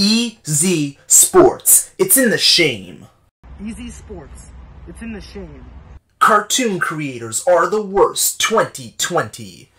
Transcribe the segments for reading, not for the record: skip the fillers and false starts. Easy Sports. It's in the shame. Easy Sports. It's in the shame. Cartoon creators are the worst 2020.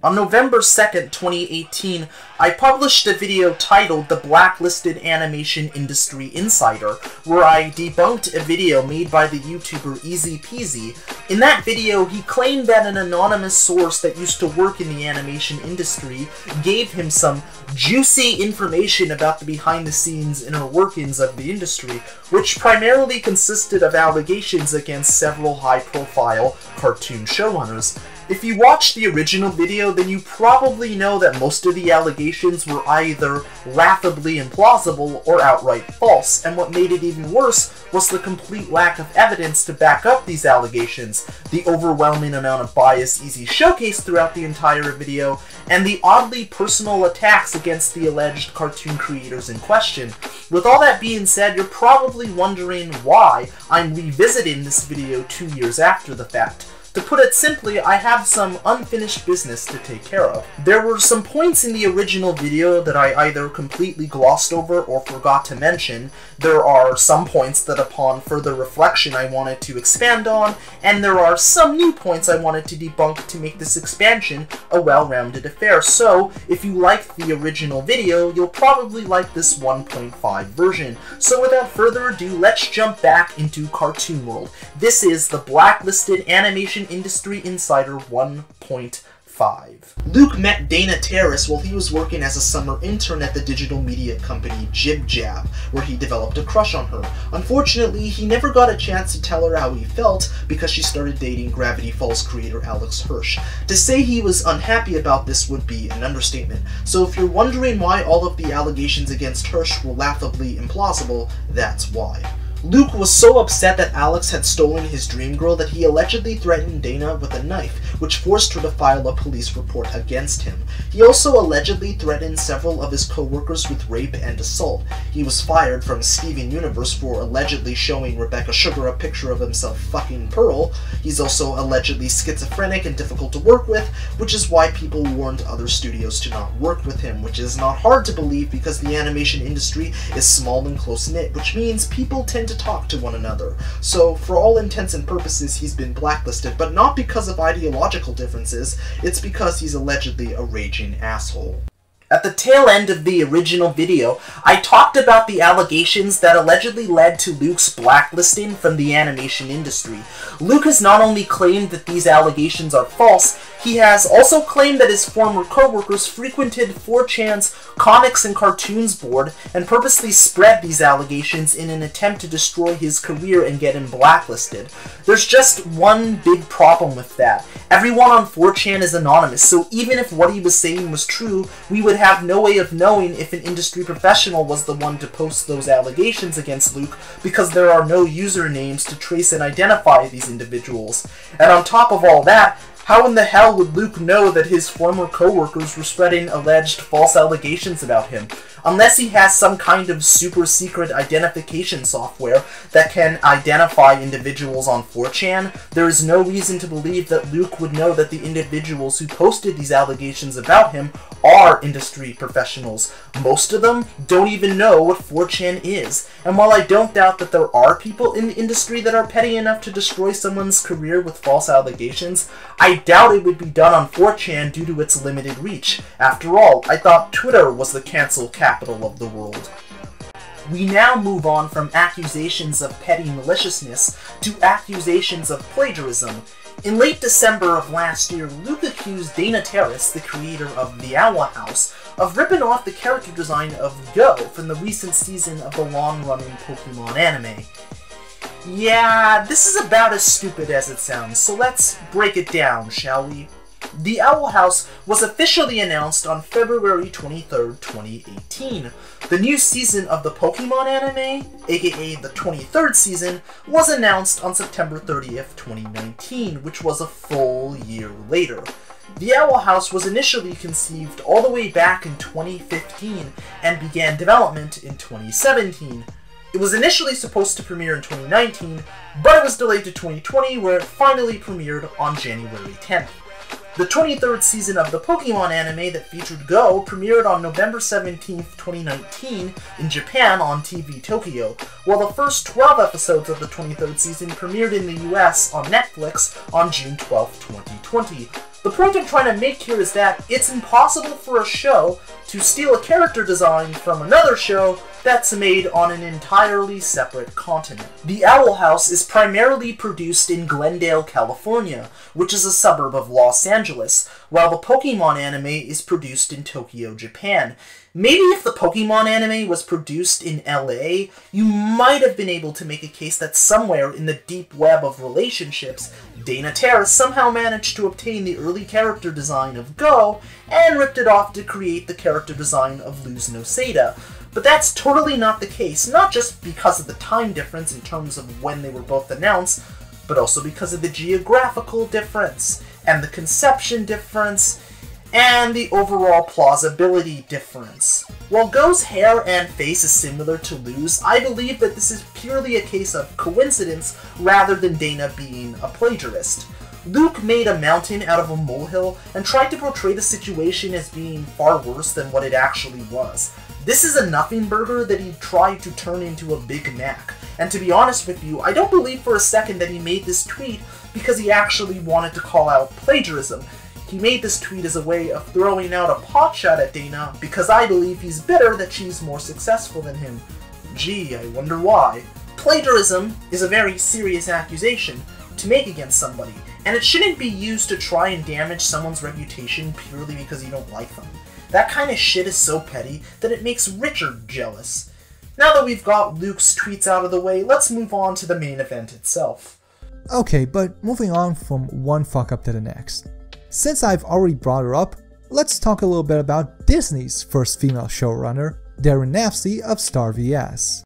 On November 2nd, 2018, I published a video titled The Blacklisted Animation Industry Insider, where I debunked a video made by the YouTuber Easy Peasy. In that video, he claimed that an anonymous source that used to work in the animation industry gave him some juicy information about the behind-the-scenes inner workings of the industry, which primarily consisted of allegations against several high-profile cartoon showrunners. If you watched the original video, then you probably know that most of the allegations were either laughably implausible or outright false, and what made it even worse was the complete lack of evidence to back up these allegations, the overwhelming amount of bias Easy showcased throughout the entire video, and the oddly personal attacks against the alleged cartoon creators in question. With all that being said, you're probably wondering why I'm revisiting this video 2 years after the fact. To put it simply, I have some unfinished business to take care of. There were some points in the original video that I either completely glossed over or forgot to mention. There are some points that upon further reflection I wanted to expand on, and there are some new points I wanted to debunk to make this expansion a well-rounded affair. So, if you liked the original video, you'll probably like this 1.5 version. So without further ado, let's jump back into Cartoon World. This is the Blacklisted Animation Industry Insider 1.5. Luke met Dana Terrace while he was working as a summer intern at the digital media company JibJab, where he developed a crush on her. Unfortunately, he never got a chance to tell her how he felt because she started dating Gravity Falls creator Alex Hirsch. To say he was unhappy about this would be an understatement, so if you're wondering why all of the allegations against Hirsch were laughably implausible, that's why. Luke was so upset that Alex had stolen his dream girl that he allegedly threatened Dana with a knife, which forced her to file a police report against him. He also allegedly threatened several of his co-workers with rape and assault. He was fired from Steven Universe for allegedly showing Rebecca Sugar a picture of himself fucking Pearl. He's also allegedly schizophrenic and difficult to work with, which is why people warned other studios to not work with him, which is not hard to believe because the animation industry is small and close-knit, which means people tend to talk to one another. So, for all intents and purposes, he's been blacklisted, but not because of ideological differences, it's because he's allegedly a raging asshole. At the tail end of the original video, I talked about the allegations that allegedly led to Luke's blacklisting from the animation industry. Luke has not only claimed that these allegations are false, he has also claimed that his former co-workers frequented 4chan's Comics and Cartoons board and purposely spread these allegations in an attempt to destroy his career and get him blacklisted. There's just one big problem with that. Everyone on 4chan is anonymous, so even if what he was saying was true, we would have no way of knowing if an industry professional was the one to post those allegations against Luke, because there are no usernames to trace and identify these individuals. And on top of all that, how in the hell would Luke know that his former co-workers were spreading alleged false allegations about him? Unless he has some kind of super-secret identification software that can identify individuals on 4chan, there is no reason to believe that Luke would know that the individuals who posted these allegations about him are industry professionals. Most of them don't even know what 4chan is. And while I don't doubt that there are people in the industry that are petty enough to destroy someone's career with false allegations, I doubt it would be done on 4chan due to its limited reach. After all, I thought Twitter was the cancel capital of the world. We now move on from accusations of petty maliciousness to accusations of plagiarism. In late December of last year, Luke accused Dana Terrace, the creator of The Owl House, of ripping off the character design of Goh from the recent season of the long-running Pokémon anime. Yeah, this is about as stupid as it sounds, so let's break it down, shall we? The Owl House was officially announced on February 23, 2018. The new season of the Pokémon anime, aka the 23rd season, was announced on September 30th, 2019, which was a full year later. The Owl House was initially conceived all the way back in 2015 and began development in 2017. It was initially supposed to premiere in 2019, but it was delayed to 2020, where it finally premiered on January 10th. The 23rd season of the Pokémon anime that featured Goh premiered on November 17, 2019 in Japan on TV Tokyo, while the first 12 episodes of the 23rd season premiered in the US on Netflix on June 12, 2020. The point I'm trying to make here is that it's impossible for a show to steal a character design from another show that's made on an entirely separate continent. The Owl House is primarily produced in Glendale, California, which is a suburb of Los Angeles, while the Pokémon anime is produced in Tokyo, Japan. Maybe if the Pokémon anime was produced in LA, you might have been able to make a case that somewhere in the deep web of relationships, Dana Terrace somehow managed to obtain the early character design of Goh and ripped it off to create the character design of Luz Noceda. But that's totally not the case, not just because of the time difference in terms of when they were both announced, but also because of the geographical difference, and the conception difference, and the overall plausibility difference. While Goh's hair and face is similar to Luz, I believe that this is purely a case of coincidence rather than Dana being a plagiarist. Luke made a mountain out of a molehill and tried to portray the situation as being far worse than what it actually was. This is a nothing burger that he tried to turn into a Big Mac, and to be honest with you, I don't believe for a second that he made this tweet because he actually wanted to call out plagiarism. He made this tweet as a way of throwing out a potshot at Dana because I believe he's bitter that she's more successful than him. Gee, I wonder why. Plagiarism is a very serious accusation to make against somebody, and it shouldn't be used to try and damage someone's reputation purely because you don't like them. That kind of shit is so petty that it makes Richard jealous. Now that we've got Luke's tweets out of the way, let's move on to the main event itself. Okay, but moving on from one fuck up to the next. Since I've already brought her up, let's talk a little bit about Disney's first female showrunner, Daron Nefcy of Star vs.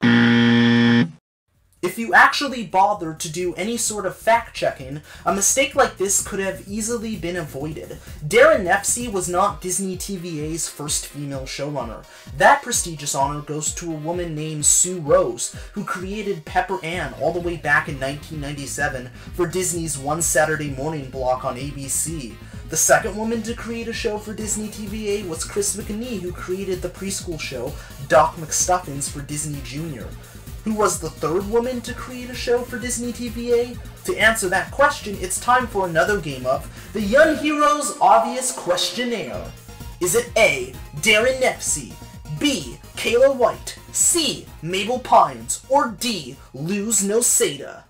If you actually bothered to do any sort of fact-checking, a mistake like this could have easily been avoided. Daron Nefcy was not Disney TVA's first female showrunner. That prestigious honor goes to a woman named Sue Rose, who created Pepper Ann all the way back in 1997 for Disney's One Saturday Morning block on ABC. The second woman to create a show for Disney TVA was Chris McKee, who created the preschool show Doc McStuffins for Disney Jr. Who was the third woman to create a show for Disney TVA? To answer that question, it's time for another game of The Young Heroes' Obvious Questionnaire. Is it A, Daron Nefcy, B, Kayla White, C, Mabel Pines, or D, Luz Noceda?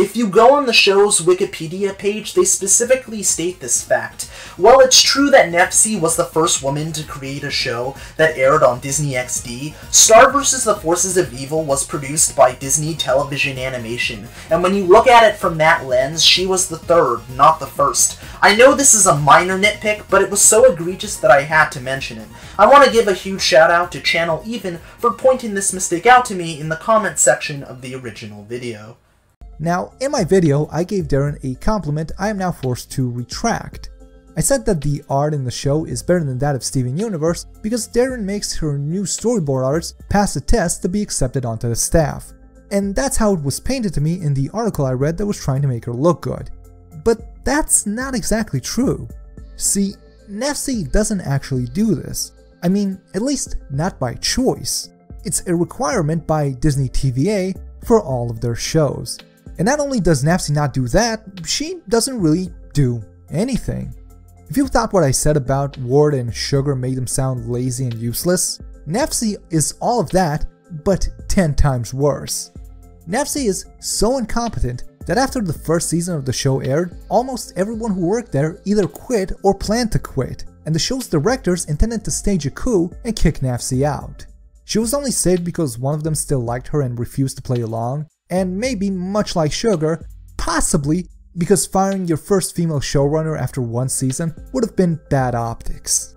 If you go on the show's Wikipedia page, they specifically state this fact. While it's true that Nefcy was the first woman to create a show that aired on Disney XD, Star vs. the Forces of Evil was produced by Disney Television Animation, and when you look at it from that lens, she was the third, not the first. I know this is a minor nitpick, but it was so egregious that I had to mention it. I want to give a huge shout out to Channel Even for pointing this mistake out to me in the comment section of the original video. Now, in my video, I gave Daron a compliment I am now forced to retract. I said that the art in the show is better than that of Steven Universe because Daron makes her new storyboard arts pass a test to be accepted onto the staff. And that's how it was painted to me in the article I read that was trying to make her look good. But that's not exactly true. See, Nefcy doesn't actually do this. I mean, at least not by choice. It's a requirement by Disney TVA for all of their shows. And not only does Nefcy not do that, she doesn't really do anything. If you thought what I said about Ward and Sugar made them sound lazy and useless, Nefcy is all of that, but 10 times worse. Nefcy is so incompetent that after the first season of the show aired, almost everyone who worked there either quit or planned to quit, and the show's directors intended to stage a coup and kick Nefcy out. She was only saved because one of them still liked her and refused to play along, and maybe, much like Sugar, possibly because firing your first female showrunner after one season would have been bad optics.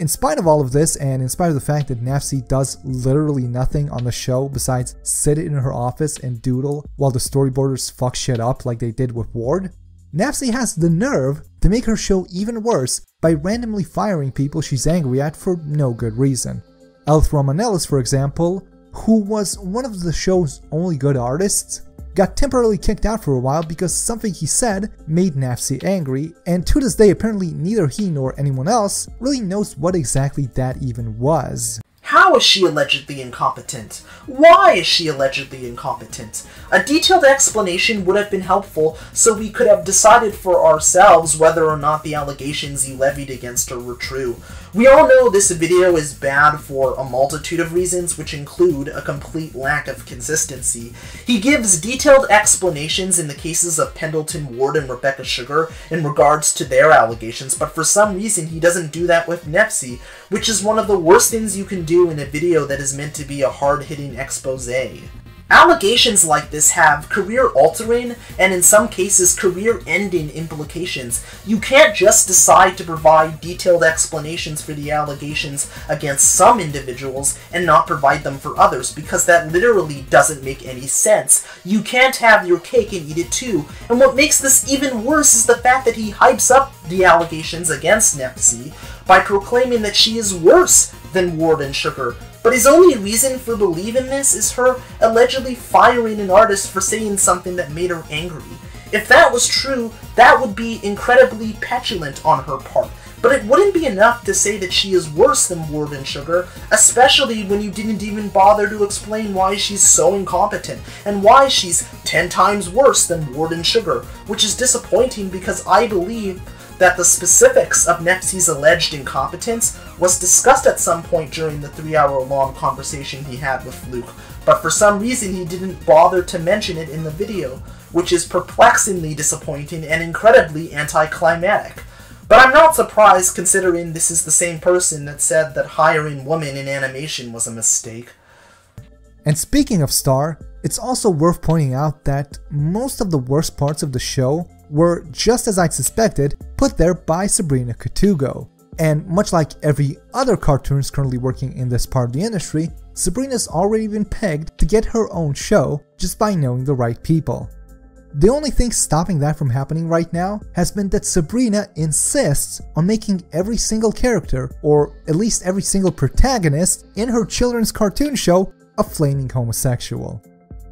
In spite of all of this, and in spite of the fact that Nefcy does literally nothing on the show besides sit in her office and doodle while the storyboarders fuck shit up like they did with Ward, Nefcy has the nerve to make her show even worse by randomly firing people she's angry at for no good reason. Elth Romanelis, for example, who was one of the show's only good artists, got temporarily kicked out for a while because something he said made Nefcy angry, and to this day apparently neither he nor anyone else really knows what exactly that even was. How is she allegedly incompetent? Why is she allegedly incompetent? A detailed explanation would have been helpful so we could have decided for ourselves whether or not the allegations you levied against her were true. We all know this video is bad for a multitude of reasons, which include a complete lack of consistency. He gives detailed explanations in the cases of Pendleton Ward and Rebecca Sugar in regards to their allegations, but for some reason he doesn't do that with Nefcy, which is one of the worst things you can do in a video that is meant to be a hard-hitting exposé. Allegations like this have career-altering and in some cases career-ending implications. You can't just decide to provide detailed explanations for the allegations against some individuals and not provide them for others, because that literally doesn't make any sense. You can't have your cake and eat it too, and what makes this even worse is the fact that he hypes up the allegations against Nefcy by proclaiming that she is worse than Ward and Sugar, but his only reason for believing this is her allegedly firing an artist for saying something that made her angry. If that was true, that would be incredibly petulant on her part, but it wouldn't be enough to say that she is worse than Ward and Sugar, especially when you didn't even bother to explain why she's so incompetent, and why she's 10 times worse than Ward and Sugar, which is disappointing because I believe that the specifics of Nefcy's alleged incompetence was discussed at some point during the 3-hour-long conversation he had with Luke, but for some reason he didn't bother to mention it in the video, which is perplexingly disappointing and incredibly anticlimactic. But I'm not surprised, considering this is the same person that said that hiring women in animation was a mistake. And speaking of Star, it's also worth pointing out that most of the worst parts of the show were, just as I'd suspected, put there by Sabrina Cotugo. And much like every other cartoonist currently working in this part of the industry, Sabrina's already been pegged to get her own show just by knowing the right people. The only thing stopping that from happening right now has been that Sabrina insists on making every single character, or at least every single protagonist in her children's cartoon show, a flaming homosexual.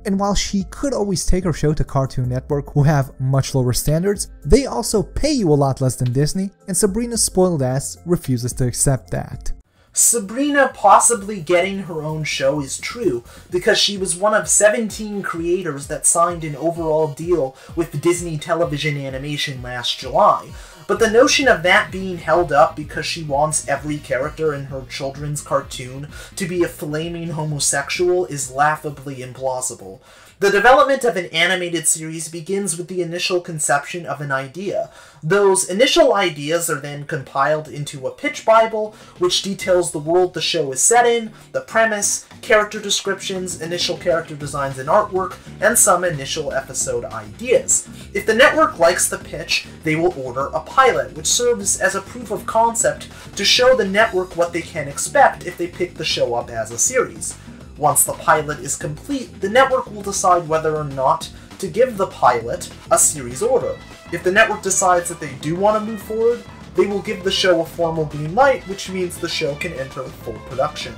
And while she could always take her show to Cartoon Network, who have much lower standards, they also pay you a lot less than Disney, and Sabrina's spoiled ass refuses to accept that. Sabrina possibly getting her own show is true, because she was one of 17 creators that signed an overall deal with Disney Television Animation last July. But the notion of that being held up because she wants every character in her children's cartoon to be a flaming homosexual is laughably implausible. The development of an animated series begins with the initial conception of an idea. Those initial ideas are then compiled into a pitch bible, which details the world the show is set in, the premise, character descriptions, initial character designs and artwork, and some initial episode ideas. If the network likes the pitch, they will order a pilot, which serves as a proof of concept to show the network what they can expect if they pick the show up as a series. Once the pilot is complete, the network will decide whether or not to give the pilot a series order. If the network decides that they do want to move forward, they will give the show a formal green light, which means the show can enter full production.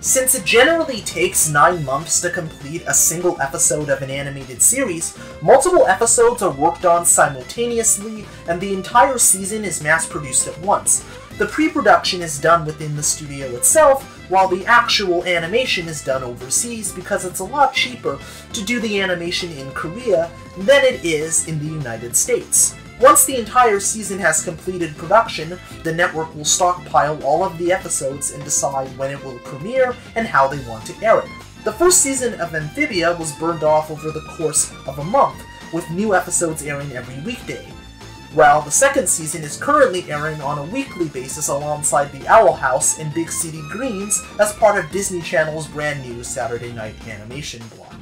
Since it generally takes 9 months to complete a single episode of an animated series, multiple episodes are worked on simultaneously, and the entire season is mass-produced at once. The pre-production is done within the studio itself, while the actual animation is done overseas because it's a lot cheaper to do the animation in Korea than it is in the United States. Once the entire season has completed production, the network will stockpile all of the episodes and decide when it will premiere and how they want to air it. The first season of Amphibia was burned off over the course of a month, with new episodes airing every weekday, while the second season is currently airing on a weekly basis alongside The Owl House and Big City Greens as part of Disney Channel's brand new Saturday night animation block.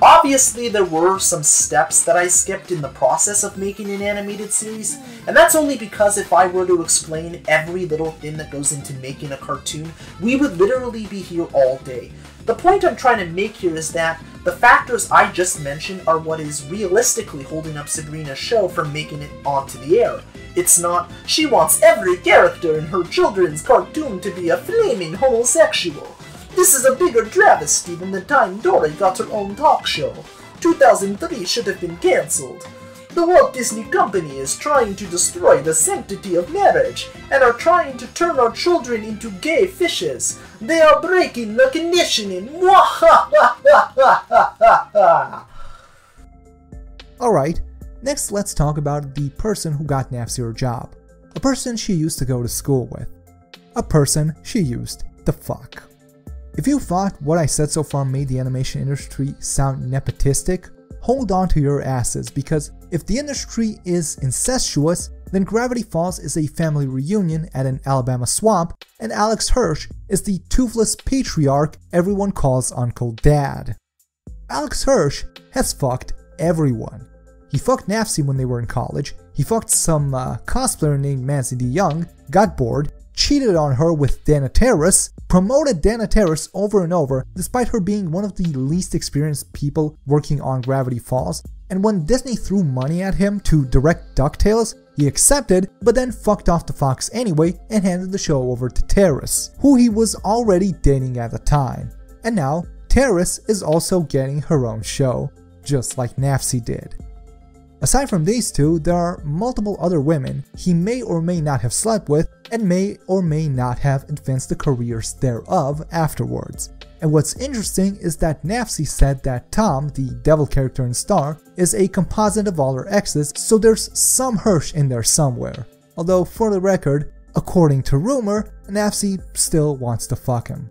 Obviously, there were some steps that I skipped in the process of making an animated series, and that's only because if I were to explain every little thing that goes into making a cartoon, we would literally be here all day. The point I'm trying to make here is that the factors I just mentioned are what is realistically holding up Sabrina's show from making it onto the air. It's not, she wants every character in her children's cartoon to be a flaming homosexual. This is a bigger travesty than the time Dory got her own talk show. 2003 should have been cancelled. The Walt Disney Company is trying to destroy the sanctity of marriage and are trying to turn our children into gay fishes. They are breaking the conditioning. Alright, next let's talk about the person who got Nefcy her job. A person she used to go to school with. A person she used to fuck. If you thought what I said so far made the animation industry sound nepotistic, hold on to your asses, because if the industry is incestuous, then Gravity Falls is a family reunion at an Alabama swamp, and Alex Hirsch is the toothless patriarch everyone calls Uncle Dad. Alex Hirsch has fucked everyone. He fucked Nefcy when they were in college, he fucked some cosplayer named Mancy D. Young, got bored, cheated on her with Dana Terrace, promoted Dana Terrace over and over despite her being one of the least experienced people working on Gravity Falls, and when Disney threw money at him to direct DuckTales, he accepted but then fucked off to Fox anyway and handed the show over to Terrace, who he was already dating at the time. And now, Terrace is also getting her own show, just like Nefcy did. Aside from these two, there are multiple other women he may or may not have slept with and may or may not have advanced the careers thereof afterwards. And what's interesting is that Nefcy said that Tom, the devil character in Star, is a composite of all her exes, so there's some Hirsch in there somewhere. Although for the record, according to rumor, Nefcy still wants to fuck him.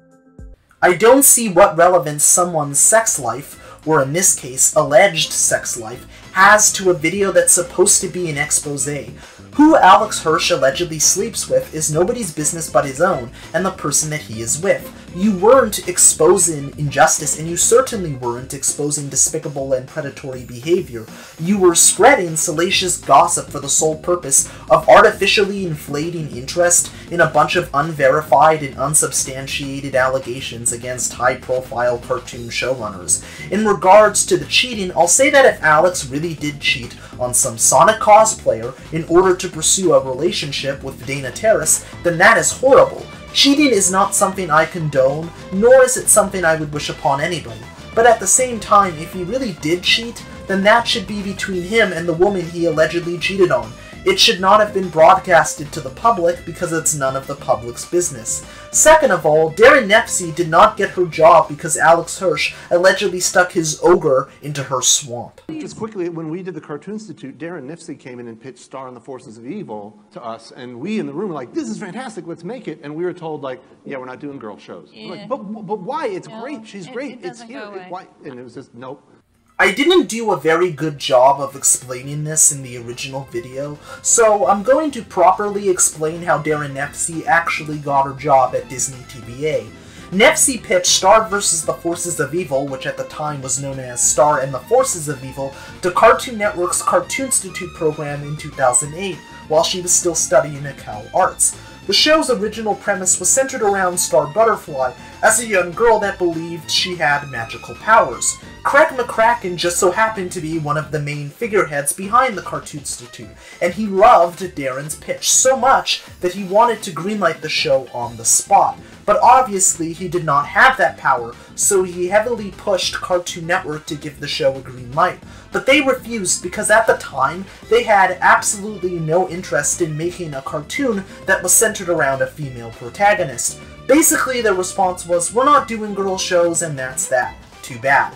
I don't see what relevance someone's sex life, or in this case, alleged sex life, has to a video that's supposed to be an exposé. Who Alex Hirsch allegedly sleeps with is nobody's business but his own and the person that he is with. You weren't exposing injustice, and you certainly weren't exposing despicable and predatory behavior. You were spreading salacious gossip for the sole purpose of artificially inflating interest in a bunch of unverified and unsubstantiated allegations against high-profile cartoon showrunners. In regards to the cheating, I'll say that if Alex really did cheat on some Sonic cosplayer in order to pursue a relationship with Dana Terrace, then that is horrible. Cheating is not something I condone, nor is it something I would wish upon anybody. But at the same time, if he really did cheat, then that should be between him and the woman he allegedly cheated on. It should not have been broadcasted to the public because it's none of the public's business. Second of all, Daron Nefcy did not get her job because Alex Hirsch allegedly stuck his ogre into her swamp. Just quickly, when we did the Cartoon Institute, Daron Nefcy came in and pitched Star and the Forces of Evil to us, and we in the room were like, this is fantastic, let's make it, and we were told, like, yeah, we're not doing girl shows. Yeah. Like, but why? It's no, great, she's great, it's here, why? And it was just, nope. I didn't do a very good job of explaining this in the original video, so I'm going to properly explain how Daron Nefcy actually got her job at Disney TVA. Nefcy pitched Star vs. the Forces of Evil, which at the time was known as Star and the Forces of Evil, to Cartoon Network's Cartoon Institute program in 2008, while she was still studying at Cal Arts. The show's original premise was centered around Star Butterfly as a young girl that believed she had magical powers. Craig McCracken just so happened to be one of the main figureheads behind the Cartoon Institute, and he loved Daron's pitch so much that he wanted to greenlight the show on the spot. But obviously he did not have that power, so he heavily pushed Cartoon Network to give the show a green light. But they refused because at the time, they had absolutely no interest in making a cartoon that was centered around a female protagonist. Basically, their response was, we're not doing girl shows and that's that. Too bad.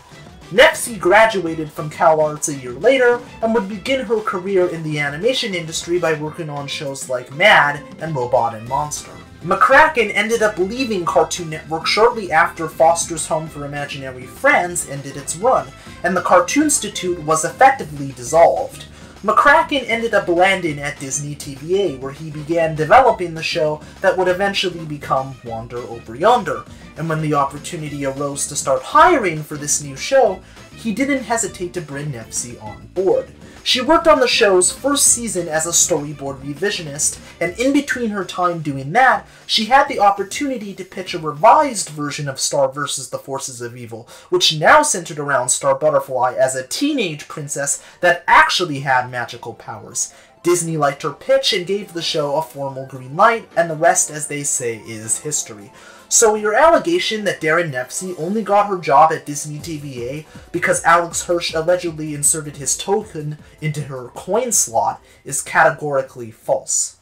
Nefcy graduated from Cal Arts a year later, and would begin her career in the animation industry by working on shows like Mad and Robot and Monster. McCracken ended up leaving Cartoon Network shortly after Foster's Home for Imaginary Friends ended its run, and the Cartoonstitute was effectively dissolved. McCracken ended up landing at Disney TVA, where he began developing the show that would eventually become Wander Over Yonder, and when the opportunity arose to start hiring for this new show, he didn't hesitate to bring Nefcy on board. She worked on the show's first season as a storyboard revisionist, and in between her time doing that, she had the opportunity to pitch a revised version of Star vs. the Forces of Evil, which now centered around Star Butterfly as a teenage princess that actually had magical powers. Disney liked her pitch and gave the show a formal green light, and the rest, as they say, is history. So your allegation that Daron Nefcy only got her job at Disney TVA because Alex Hirsch allegedly inserted his token into her coin slot is categorically false.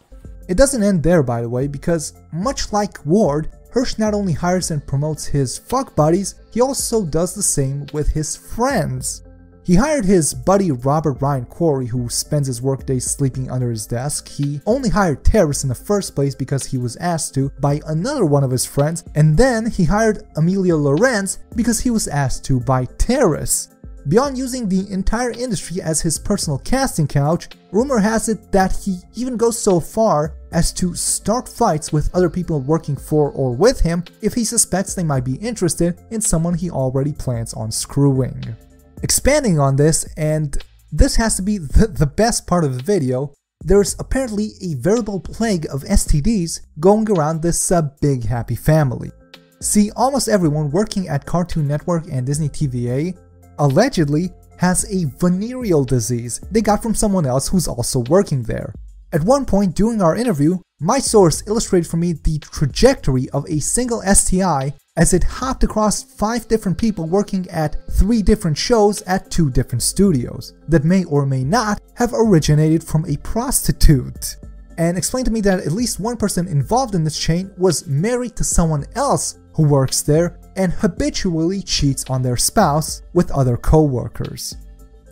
It doesn't end there, by the way, because much like Ward, Hirsch not only hires and promotes his fuck buddies, he also does the same with his friends. He hired his buddy Robert Ryan Quarry, who spends his workdays sleeping under his desk. He only hired Terrace in the first place because he was asked to by another one of his friends, and then he hired Amelia Lorenz because he was asked to by Terrace. Beyond using the entire industry as his personal casting couch, rumor has it that he even goes so far as to start fights with other people working for or with him if he suspects they might be interested in someone he already plans on screwing. Expanding on this, and this has to be the best part of the video, there's apparently a veritable plague of STDs going around this big happy family. See, almost everyone working at Cartoon Network and Disney TVA allegedly has a venereal disease they got from someone else who's also working there. At one point during our interview, my source illustrated for me the trajectory of a single STI as it hopped across 5 different people working at 3 different shows at 2 different studios that may or may not have originated from a prostitute, and explained to me that at least one person involved in this chain was married to someone else who works there and habitually cheats on their spouse with other co-workers.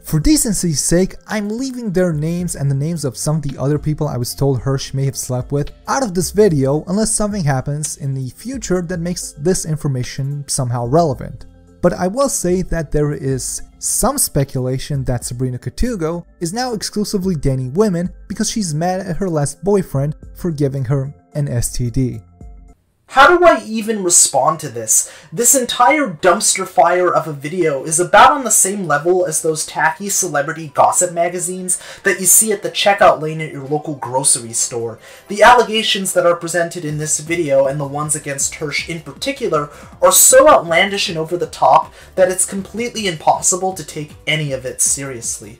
For decency's sake, I'm leaving their names and the names of some of the other people I was told Hirsch may have slept with out of this video unless something happens in the future that makes this information somehow relevant. But I will say that there is some speculation that Sabrina Cotugo is now exclusively dating women because she's mad at her last boyfriend for giving her an STD. How do I even respond to this? This entire dumpster fire of a video is about on the same level as those tacky celebrity gossip magazines that you see at the checkout lane at your local grocery store. The allegations that are presented in this video, and the ones against Hirsch in particular, are so outlandish and over the top that it's completely impossible to take any of it seriously.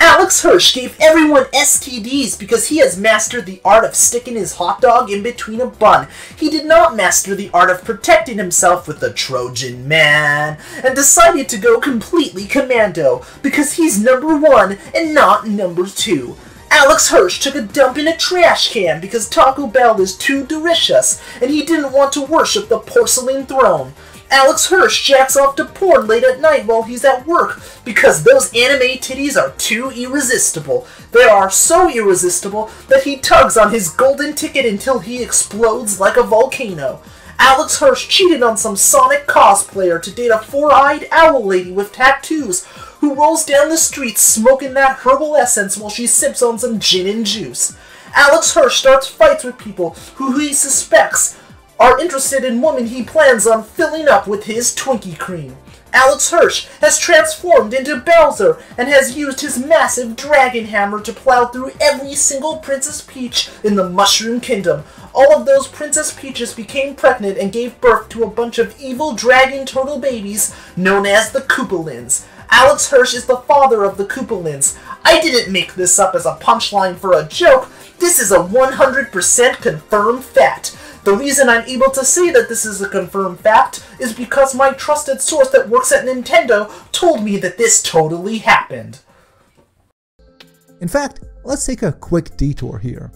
Alex Hirsch gave everyone STDs because he has mastered the art of sticking his hot dog in between a bun. He did not master the art of protecting himself with the Trojan Man, and decided to go completely commando because he's #1 and not #2. Alex Hirsch took a dump in a trash can because Taco Bell is too delicious and he didn't want to worship the porcelain throne. Alex Hirsch jacks off to porn late at night while he's at work because those anime titties are too irresistible. They are so irresistible that he tugs on his golden ticket until he explodes like a volcano. Alex Hirsch cheated on some Sonic cosplayer to date a four-eyed owl lady with tattoos who rolls down the streets smoking that herbal essence while she sips on some gin and juice. Alex Hirsch starts fights with people who he suspects are interested in women he plans on filling up with his Twinkie cream. Alex Hirsch has transformed into Bowser and has used his massive dragon hammer to plow through every single Princess Peach in the Mushroom Kingdom. All of those Princess Peaches became pregnant and gave birth to a bunch of evil dragon turtle babies known as the Koopalins. Alex Hirsch is the father of the Koopalins. I didn't make this up as a punchline for a joke. This is a 100% confirmed fact. The reason I'm able to say that this is a confirmed fact is because my trusted source that works at Nintendo told me that this totally happened. In fact, let's take a quick detour here.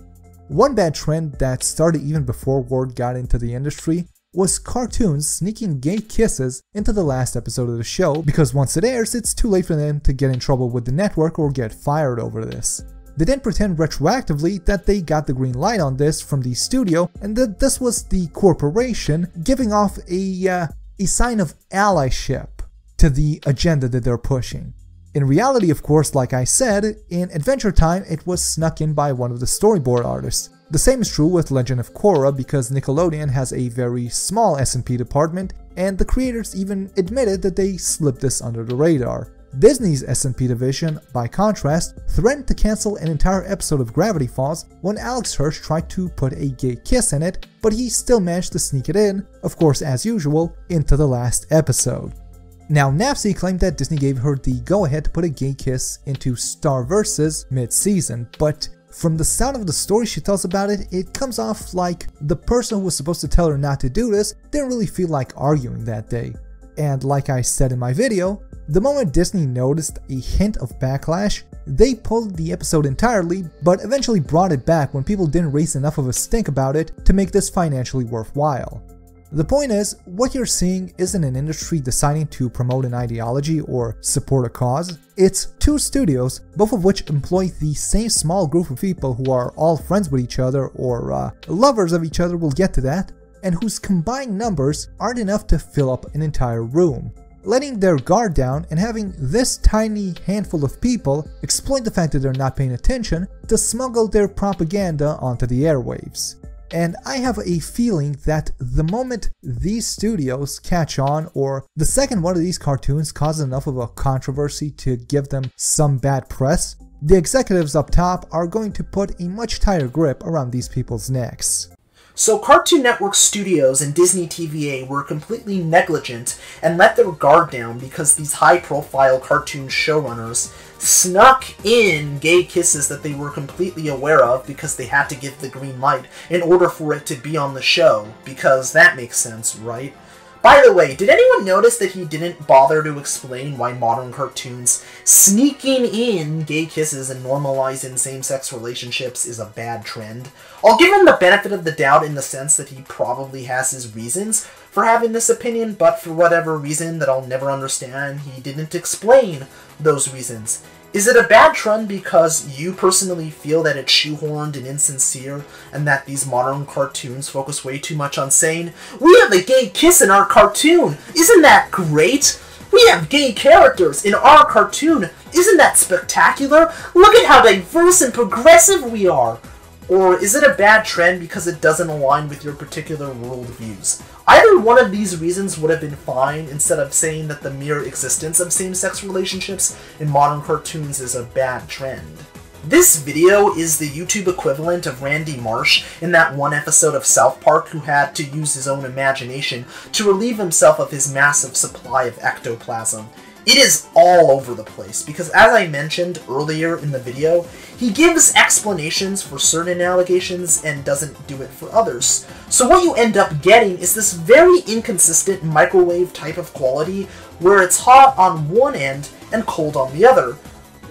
One bad trend that started even before Ward got into the industry was cartoons sneaking gay kisses into the last episode of the show, because once it airs, it's too late for them to get in trouble with the network or get fired over this. They then pretend retroactively that they got the green light on this from the studio and that this was the corporation giving off a sign of allyship to the agenda that they're pushing. In reality, of course, like I said, in Adventure Time it was snuck in by one of the storyboard artists. The same is true with Legend of Korra, because Nickelodeon has a very small S&P department and the creators even admitted that they slipped this under the radar. Disney's S&P division, by contrast, threatened to cancel an entire episode of Gravity Falls when Alex Hirsch tried to put a gay kiss in it, but he still managed to sneak it in, of course as usual, into the last episode. Now, Nefcy claimed that Disney gave her the go-ahead to put a gay kiss into Star vs. mid-season, but from the sound of the story she tells about it, it comes off like the person who was supposed to tell her not to do this didn't really feel like arguing that day. And like I said in my video, the moment Disney noticed a hint of backlash, they pulled the episode entirely, but eventually brought it back when people didn't raise enough of a stink about it to make this financially worthwhile. The point is, what you're seeing isn't an industry deciding to promote an ideology or support a cause, it's two studios, both of which employ the same small group of people who are all friends with each other or lovers of each other, we'll get to that, and whose combined numbers aren't enough to fill up an entire room. Letting their guard down and having this tiny handful of people exploit the fact that they're not paying attention to smuggle their propaganda onto the airwaves. And I have a feeling that the moment these studios catch on, or the second one of these cartoons causes enough of a controversy to give them some bad press, the executives up top are going to put a much tighter grip around these people's necks. So Cartoon Network Studios and Disney TVA were completely negligent and let their guard down because these high-profile cartoon showrunners snuck in gay kisses that they were completely aware of because they had to give the green light in order for it to be on the show, because that makes sense, right? By the way, did anyone notice that he didn't bother to explain why modern cartoons sneaking in gay kisses and normalizing same-sex relationships is a bad trend? I'll give him the benefit of the doubt in the sense that he probably has his reasons for having this opinion, but for whatever reason that I'll never understand, he didn't explain those reasons. Is it a bad trend because you personally feel that it's shoehorned and insincere, and that these modern cartoons focus way too much on saying, "We have a gay kiss in our cartoon! Isn't that great? We have gay characters in our cartoon! Isn't that spectacular? Look at how diverse and progressive we are!" Or is it a bad trend because it doesn't align with your particular worldviews? Either one of these reasons would have been fine instead of saying that the mere existence of same-sex relationships in modern cartoons is a bad trend. This video is the YouTube equivalent of Randy Marsh in that one episode of South Park who had to use his own imagination to relieve himself of his massive supply of ectoplasm. It is all over the place, because as I mentioned earlier in the video, he gives explanations for certain allegations and doesn't do it for others. So what you end up getting is this very inconsistent microwave type of quality where it's hot on one end and cold on the other.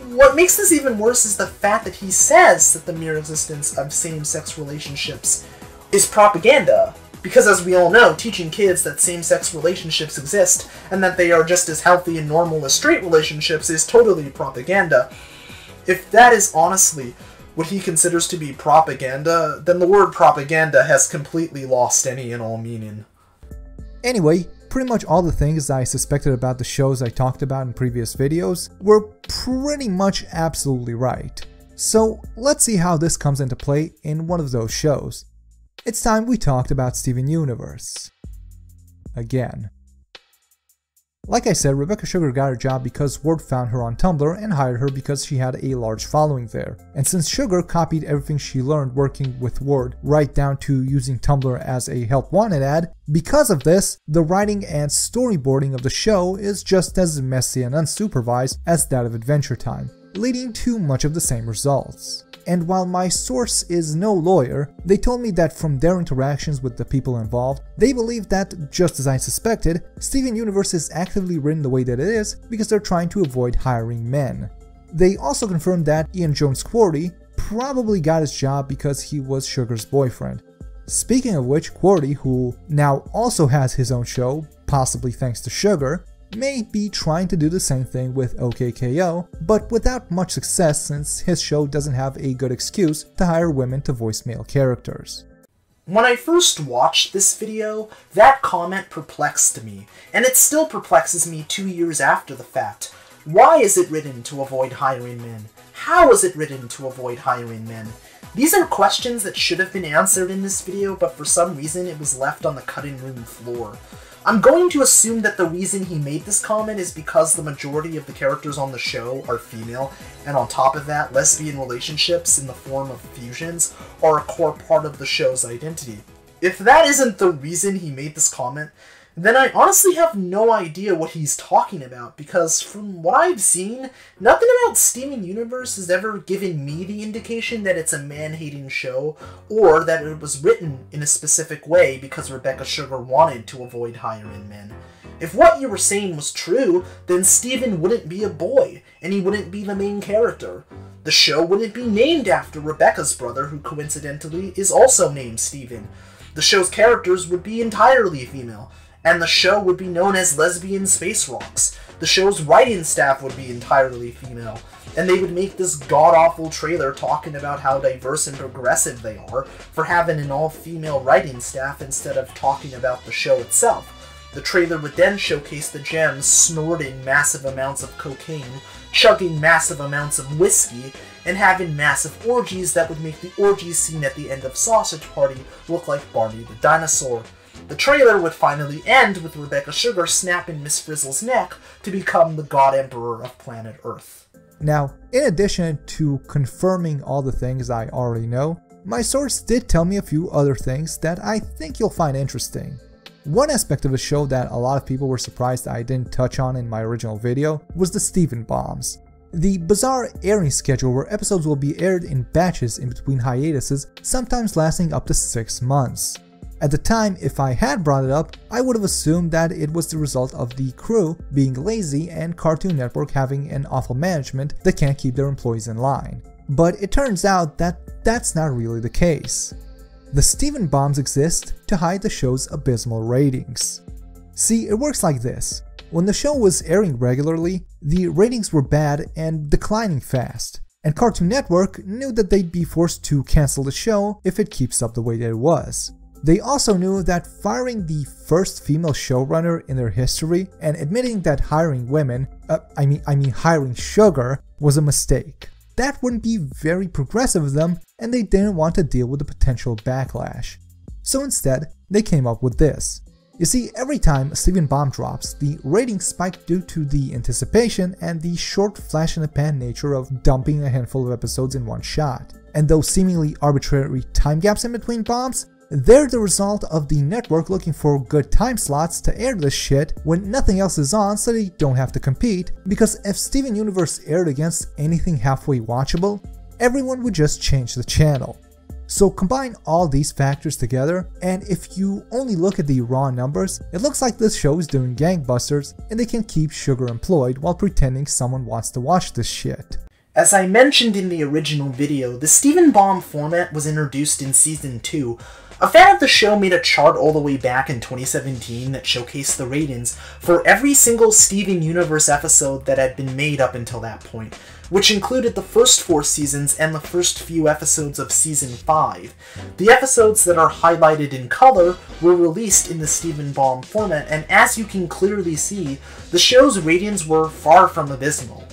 What makes this even worse is the fact that he says that the mere existence of same-sex relationships is propaganda. Because as we all know, teaching kids that same-sex relationships exist and that they are just as healthy and normal as straight relationships is totally propaganda. If that is honestly what he considers to be propaganda, then the word propaganda has completely lost any and all meaning. Anyway, pretty much all the things I suspected about the shows I talked about in previous videos were pretty much absolutely right. So let's see how this comes into play in one of those shows. It's time we talked about Steven Universe. Again. Like I said, Rebecca Sugar got her job because Ward found her on Tumblr and hired her because she had a large following there. And since Sugar copied everything she learned working with Ward, right down to using Tumblr as a help wanted ad, because of this, the writing and storyboarding of the show is just as messy and unsupervised as that of Adventure Time. leading to much of the same results. And while my source is no lawyer, they told me that from their interactions with the people involved, they believe that, just as I suspected, Steven Universe is actively written the way that it is because they're trying to avoid hiring men. They also confirmed that Ian Jones-Quartey probably got his job because he was Sugar's boyfriend. Speaking of which, Quartey, who now also has his own show, possibly thanks to Sugar, may be trying to do the same thing with OKKO, but without much success since his show doesn't have a good excuse to hire women to voice male characters. When I first watched this video, that comment perplexed me, and it still perplexes me 2 years after the fact. Why is it written to avoid hiring men? How is it written to avoid hiring men? These are questions that should have been answered in this video, but for some reason it was left on the cutting room floor. I'm going to assume that the reason he made this comment is because the majority of the characters on the show are female, and on top of that, lesbian relationships in the form of fusions are a core part of the show's identity. If that isn't the reason he made this comment, then I honestly have no idea what he's talking about, because from what I've seen, nothing about Steven Universe has ever given me the indication that it's a man-hating show, or that it was written in a specific way because Rebecca Sugar wanted to avoid hiring men. If what you were saying was true, then Steven wouldn't be a boy, and he wouldn't be the main character. The show wouldn't be named after Rebecca's brother, who coincidentally is also named Steven. The show's characters would be entirely female, and the show would be known as Lesbian Space Rocks. The show's writing staff would be entirely female, and they would make this god-awful trailer talking about how diverse and progressive they are for having an all-female writing staff instead of talking about the show itself. The trailer would then showcase the gems snorting massive amounts of cocaine, chugging massive amounts of whiskey, and having massive orgies that would make the orgy scene at the end of Sausage Party look like Barney the Dinosaur. The trailer would finally end with Rebecca Sugar snapping Miss Frizzle's neck to become the God Emperor of planet Earth. Now, in addition to confirming all the things I already know, my source did tell me a few other things that I think you'll find interesting. One aspect of the show that a lot of people were surprised I didn't touch on in my original video was the Steven Bombs. The bizarre airing schedule where episodes will be aired in batches in between hiatuses, sometimes lasting up to 6 months. At the time, if I had brought it up, I would have assumed that it was the result of the crew being lazy and Cartoon Network having an awful management that can't keep their employees in line. But it turns out that that's not really the case. The Steven Bombs exist to hide the show's abysmal ratings. See, it works like this. When the show was airing regularly, the ratings were bad and declining fast, and Cartoon Network knew that they'd be forced to cancel the show if it keeps up the way that it was. They also knew that firing the first female showrunner in their history and admitting that hiring women, hiring Sugar, was a mistake. That wouldn't be very progressive of them, and they didn't want to deal with the potential backlash. So instead, they came up with this. You see, every time a Steven Bomb drops, the ratings spike due to the anticipation and the short flash-in-the-pan nature of dumping a handful of episodes in one shot. And those seemingly arbitrary time gaps in between bombs, they're the result of the network looking for good time slots to air this shit when nothing else is on, so they don't have to compete, because if Steven Universe aired against anything halfway watchable, everyone would just change the channel. So combine all these factors together, and if you only look at the raw numbers, it looks like this show is doing gangbusters and they can keep Sugar employed while pretending someone wants to watch this shit. As I mentioned in the original video, the Steven Bomb format was introduced in Season 2. A fan of the show made a chart all the way back in 2017 that showcased the ratings for every single Steven Universe episode that had been made up until that point, which included the first 4 seasons and the first few episodes of Season 5. The episodes that are highlighted in color were released in the Steven Bomb format, and as you can clearly see, the show's ratings were far from abysmal.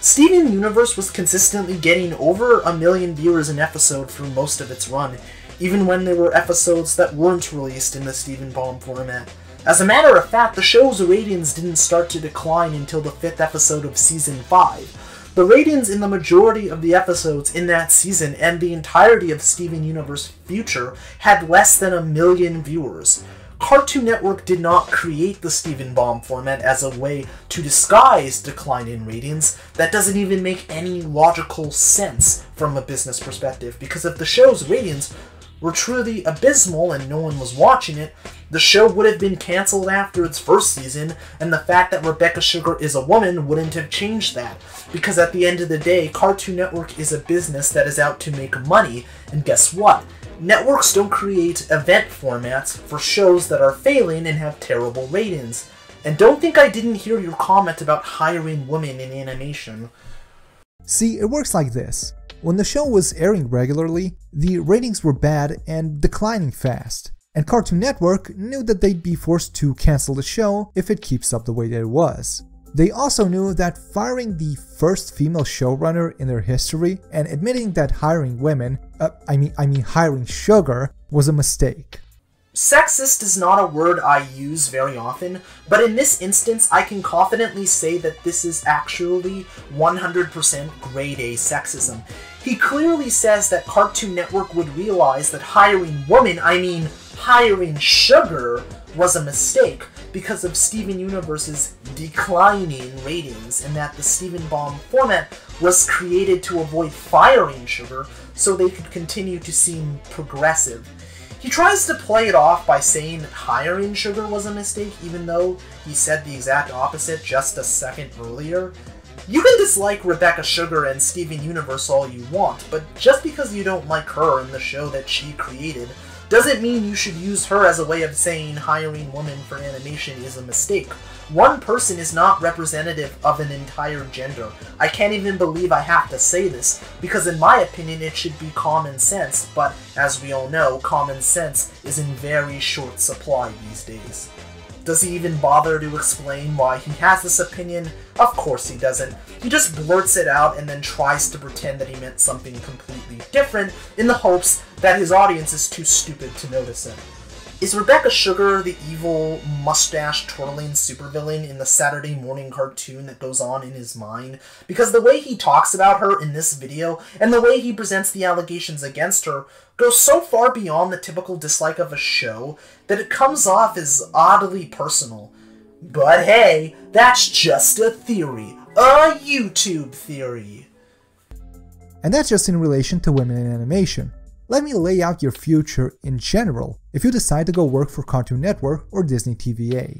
Steven Universe was consistently getting over 1 million viewers an episode for most of its run, even when there were episodes that weren't released in the Steven Bomb format. As a matter of fact, the show's ratings didn't start to decline until the 5th episode of Season 5. The ratings in the majority of the episodes in that season and the entirety of Steven Universe's future had less than 1 million viewers. Cartoon Network did not create the Steven Bomb format as a way to disguise decline in ratings. That doesn't even make any logical sense from a business perspective, because if the show's ratings were truly abysmal and no one was watching it, the show would have been cancelled after its first season, and the fact that Rebecca Sugar is a woman wouldn't have changed that, because at the end of the day, Cartoon Network is a business that is out to make money, and guess what? Networks don't create event formats for shows that are failing and have terrible ratings. And don't think I didn't hear your comment about hiring women in animation. See, it works like this. When the show was airing regularly, the ratings were bad and declining fast, and Cartoon Network knew that they'd be forced to cancel the show if it keeps up the way that it was. They also knew that firing the first female showrunner in their history and admitting that hiring women, hiring Sugar, was a mistake. Sexist is not a word I use very often, but in this instance I can confidently say that this is actually 100% grade A sexism. He clearly says that Cartoon Network would realize that hiring women, hiring Sugar, was a mistake because of Steven Universe's declining ratings, and that the Steven Bomb format was created to avoid firing Sugar so they could continue to seem progressive. He tries to play it off by saying that hiring Sugar was a mistake, even though he said the exact opposite just a second earlier. You can dislike Rebecca Sugar and Steven Universe all you want, but just because you don't like her and the show that she created doesn't mean you should use her as a way of saying hiring women for animation is a mistake. One person is not representative of an entire gender. I can't even believe I have to say this, because in my opinion it should be common sense, but as we all know, common sense is in very short supply these days. Does he even bother to explain why he has this opinion? Of course he doesn't. He just blurts it out and then tries to pretend that he meant something completely different in the hopes that his audience is too stupid to notice it. Is Rebecca Sugar the evil, mustache-twirling supervillain in the Saturday morning cartoon that goes on in his mind? Because the way he talks about her in this video, and the way he presents the allegations against her, goes so far beyond the typical dislike of a show that it comes off as oddly personal. But hey, that's just a theory. A YouTube theory. And that's just in relation to women in animation. Let me lay out your future in general if you decide to go work for Cartoon Network or Disney TVA.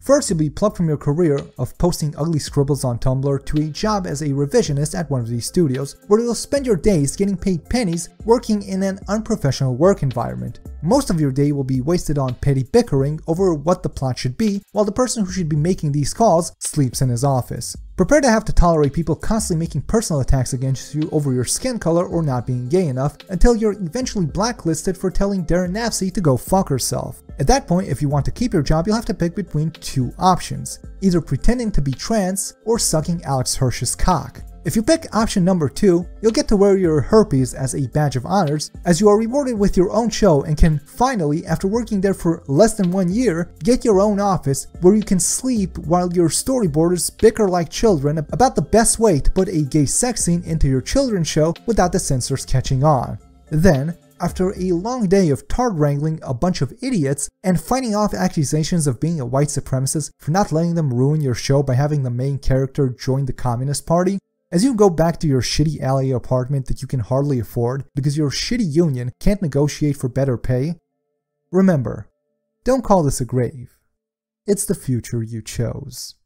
First, you'll be plucked from your career of posting ugly scribbles on Tumblr to a job as a revisionist at one of these studios, where you'll spend your days getting paid pennies working in an unprofessional work environment. Most of your day will be wasted on petty bickering over what the plot should be, while the person who should be making these calls sleeps in his office. Prepare to have to tolerate people constantly making personal attacks against you over your skin color or not being gay enough, until you're eventually blacklisted for telling Daron Nefcy to go fuck herself. At that point, if you want to keep your job, you'll have to pick between two options, either pretending to be trans or sucking Alex Hirsch's cock. If you pick option number 2, you'll get to wear your herpes as a badge of honors, as you are rewarded with your own show and can finally, after working there for less than 1 year, get your own office where you can sleep while your storyboarders bicker like children about the best way to put a gay sex scene into your children's show without the censors catching on. Then, after a long day of tart wrangling a bunch of idiots and fighting off accusations of being a white supremacist for not letting them ruin your show by having the main character join the Communist Party, as you go back to your shitty LA apartment that you can hardly afford because your shitty union can't negotiate for better pay, remember, don't call this a grave. It's the future you chose.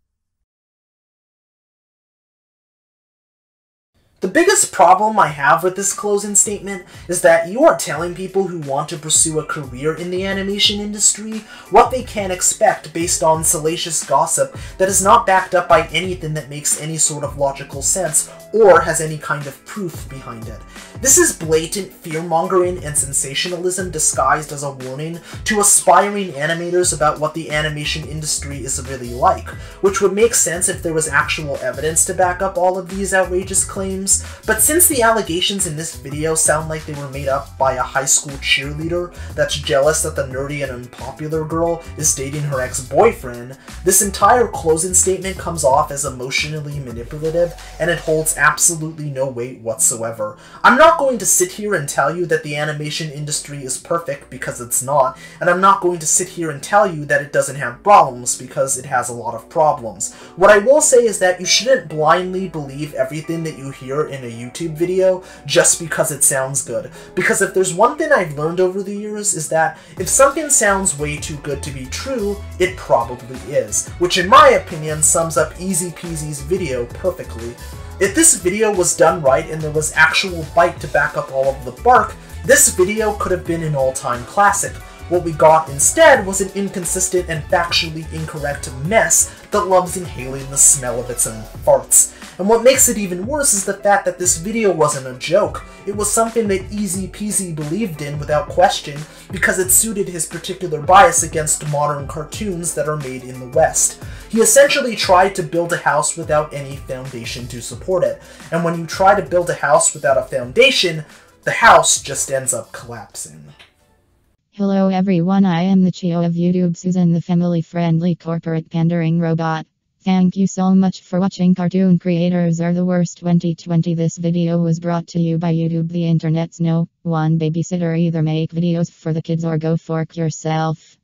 The biggest problem I have with this closing statement is that you are telling people who want to pursue a career in the animation industry what they can expect based on salacious gossip that is not backed up by anything that makes any sort of logical sense or has any kind of proof behind it. This is blatant fear-mongering and sensationalism disguised as a warning to aspiring animators about what the animation industry is really like, which would make sense if there was actual evidence to back up all of these outrageous claims. allegations, but since the allegations in this video sound like they were made up by a high school cheerleader that's jealous that the nerdy and unpopular girl is dating her ex-boyfriend, this entire closing statement comes off as emotionally manipulative, and it holds absolutely no weight whatsoever. I'm not going to sit here and tell you that the animation industry is perfect, because it's not, and I'm not going to sit here and tell you that it doesn't have problems, because it has a lot of problems. What I will say is that you shouldn't blindly believe everything that you hear in a YouTube video just because it sounds good, because if there's one thing I've learned over the years is that if something sounds way too good to be true, it probably is, which in my opinion sums up Easy Peasy's video perfectly. If this video was done right and there was actual bite to back up all of the bark, this video could have been an all-time classic. What we got instead was an inconsistent and factually incorrect mess that loves inhaling the smell of its own farts. And what makes it even worse is the fact that this video wasn't a joke. It was something that Easy Peasy believed in without question, because it suited his particular bias against modern cartoons that are made in the West. He essentially tried to build a house without any foundation to support it, and when you try to build a house without a foundation, the house just ends up collapsing. Hello everyone, I am the CEO of YouTube Susan, the family-friendly corporate pandering robot. Thank you so much for watching Cartoon Creators Are the Worst 2020. This video was brought to you by YouTube, the internet's no one babysitter. Either make videos for the kids or go fork yourself.